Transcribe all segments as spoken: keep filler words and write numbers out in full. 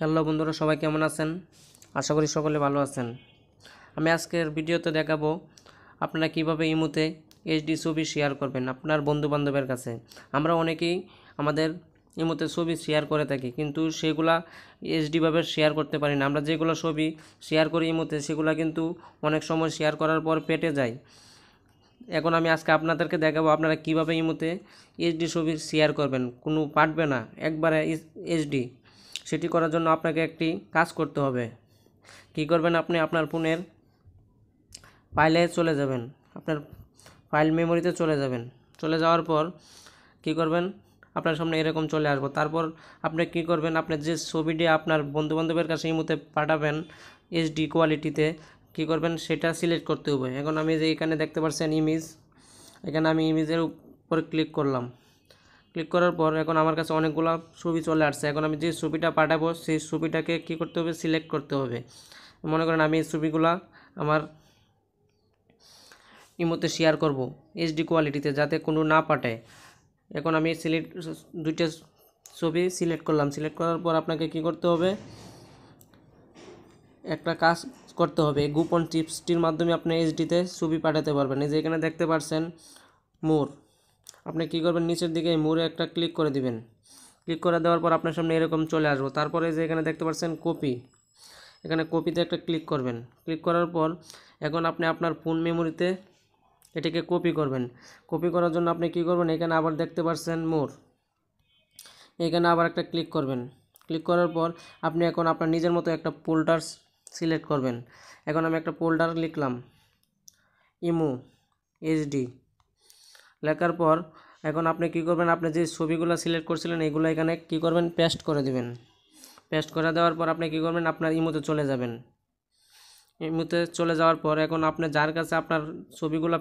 Hello बंधुरा सबाई केमन आছেন आशा करी सकले भालो आছেন। आमी आजकेर भिडियोते देखाबो आपनारा किभाबे इमोते एचडी छवि शेयर करबेन आपनार बंधु बान्धबेर काछे। आमरा अनेकेई आमादेर इमोते छवि शेयर करे थाकि किन्तु सेगुला एचडी भाबे शेयर करते पारि ना। आमरा जेगुला छवि शेयर करी इमोते सेगुला किन्तु अनेक समय शेयर करार पर पेटे जाय। एखन आमी आजके आपनादेरके देखाबो आपनारा किभाबे इमोते एचडी छवि शेयर करबेन, कोनो पाठबे ना एकबारे एचडी। सेटी करार जोन्नो आपनाके एकटी काज करते होबे। कि करबेन आपनि आपनार फोनेर फाइले चले जाबेन, आपनार फाइल मेमोरिते चले जाबेन। चले जाओयार पर कि करबेन आपनार सामने एरकम चले आसबो। तारपर आपनि कि करबेन आपनि जे छबिटी आपनार बंधुबान्धबेर काछे इमोते पाठाबेन एचडी क्वालिटीते कि करबेन सेटा सिलेक्ट करते होबे। एखन आमि जे एखाने देखते पाচ্ছেন इमेज, एखाने आमि इमेजेर उपर क्लिक करलाम। क्लिक करार पर एखन आमार काछे अनेकगुला छवि चले आसছে। एखन आमि जे छविटा पाठाबो सेई छविटाके कि करते होबे सिलेक्ट करते होबे। मने करेन आमि छविगुला आमार इमोते शेयर करब एचडी क्वालिटीते जाते कोनो ना पाटे। एखन आमि सिलेक्ट दुइटा छवि सिलेक्ट करलाम। सिलेक्ट करार पर आपनाके कि करते होबे एकटा काज करते होबे। गोपन टिप्सটির माध्यमे आपनि एचडीते छवि पाठाते पारबेन। এই যে এখানে দেখতে পাচ্ছেন मोर, আপনি কি করবেন নিচের দিকে এই মোড়ে একটা ক্লিক করে দিবেন। ক্লিক করে দেওয়ার পর আপনার সামনে এরকম চলে আসবে। তারপরে যে এখানে দেখতে পাচ্ছেন কপি, এখানে কপিতে একটা ক্লিক করবেন। ক্লিক করার পর এখন আপনি আপনার ফোন মেমোরিতে এটাকে কপি করবেন। কপি করার জন্য আপনি কি করবেন এখানে আবার দেখতে পাচ্ছেন মোড়, এখানে আবার একটা ক্লিক করবেন। ক্লিক করার পর আপনি এখন আপনার নিজের মতো একটা ফোল্ডার সিলেক্ট করবেন। এখন আমি একটা ফোল্ডার লিখলাম ইমো এইচডি। লেখার পর এখন আপনি কি করবেন আপনি যে ছবিগুলো সিলেক্ট করেছিলেন এগুলো এখানে কি করবেন পেস্ট করে দিবেন। পেস্ট করে দেওয়ার পর আপনি কি করবেন আপনার ইমোতে চলে যাবেন। ইমোতে চলে যাওয়ার পর এখন আপনি যার কাছে আপনার ছবিগুলো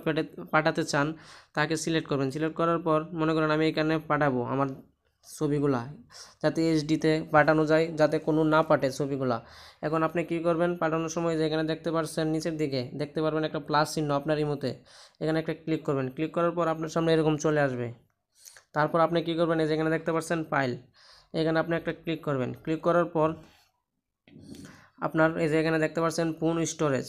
পাঠাতে চান তাকে সিলেক্ট করবেন। সিলেক্ট করার পর মনে করেন আমি এখানে পাঠাবো আমার ছবিগুলো যাতে এইচডিতে পাঠানো যায়, যাতে কোনো না পাটে ছবিগুলো। এখন আপনি কি করবেন পাঠানোর সময় যে এখানে দেখতে পাচ্ছেন নিচের দিকে দেখতে পারবেন একটা প্লাস চিহ্ন আপনার ইমোতে, এখানে একটা ক্লিক করবেন। ক্লিক করার পর আপনার সামনে এরকম চলে আসবে। তারপর আপনি কি করবেন এই যে এখানে দেখতে পাচ্ছেন ফাইল, এখানে আপনি একটা ক্লিক করবেন। ক্লিক করার পর আপনার এই যে এখানে দেখতে পাচ্ছেন ফোন স্টোরেজ,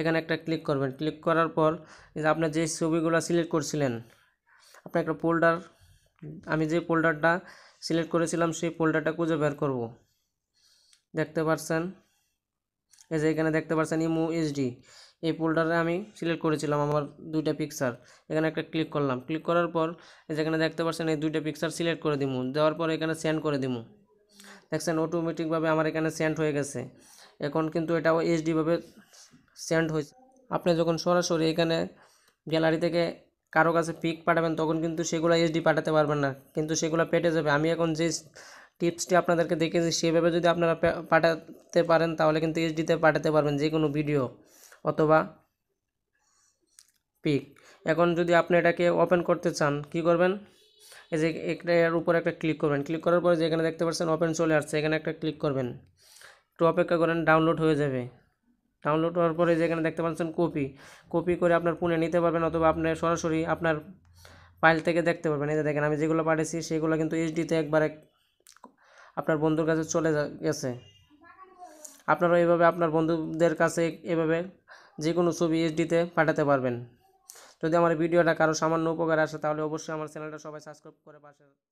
এখানে একটা ক্লিক করবেন। ক্লিক করার পর এই যে আপনি যে ছবিগুলো সিলেক্ট করেছিলেন আপনি একটা ফোল্ডার আমি যে ফোল্ডারটা সিলেক্ট করেছিলাম সেই ফোল্ডারটা খুঁজে বের করব। দেখতে পাচ্ছেন এই যে এখানে দেখতে পাচ্ছেন ইমো এইচডি, এই ফোল্ডারে আমি সিলেক্ট করেছিলাম আমার দুইটা পিকচার, এখানে একটা ক্লিক করলাম। ক্লিক করার পর এই যে এখানে দেখতে পাচ্ছেন এই দুইটা পিকচার সিলেক্ট করে দিমু। দেওয়ার পর এখানে সেন্ড করে দিমু। দেখছেন অটোমেটিকভাবে আমার এখানে সেন্ড হয়ে গেছে। এখন কিন্তু এটাও এইচডিভাবে সেন্ড হয়েছে। আপনি যখন সরাসরি এখানে গ্যালারি থেকে কারো কাছে পিক পাঠাবেন তখন কিন্তু সেগুলো এইচডি পাঠাতে পারবেন না, কিন্তু সেগুলো পেটে যাবে। আমি এখন যে টিপসটি আপনাদেরকে দেখেছি সেভাবে যদি আপনারা পাঠাতে পারেন তাহলে কিন্তু এইচডিতে পাঠাতে পারবেন যে কোনো ভিডিও অথবা পিক। এখন যদি আপনি এটাকে ওপেন করতে চান কি করবেন এই যে এর উপর একটা ক্লিক করবেন। ক্লিক করার পরে যে এখানে দেখতে পাচ্ছেন ওপেন চলে আসছে, এখানে একটা ক্লিক করবেন। একটু অপেক্ষা করেন ডাউনলোড হয়ে যাবে। डाउनलोड হওয়ার পরে যে এখানে দেখতে পাচ্ছেন কপি, কপি করে আপনার ফোনে নিতে পারবেন অথবা আপনি সরাসরি আপনার ফাইল থেকে দেখতে পারবেন। এই যে দেখেন আমি যেগুলো পাঠিয়েছি সেগুলো কিন্তু এইচডিতে একবারে আপনার বন্ধুর কাছে চলে গেছে। আপনারা এইভাবে আপনার বন্ধুদের কাছে এভাবে যে কোনো ছবি এইচডিতে পাঠাতে পারবেন। যদি আমার ভিডিওটা কারো সামান্য উপকার আসে তাহলে অবশ্যই আমার চ্যানেলটা সবাই সাবস্ক্রাইব করে পাশে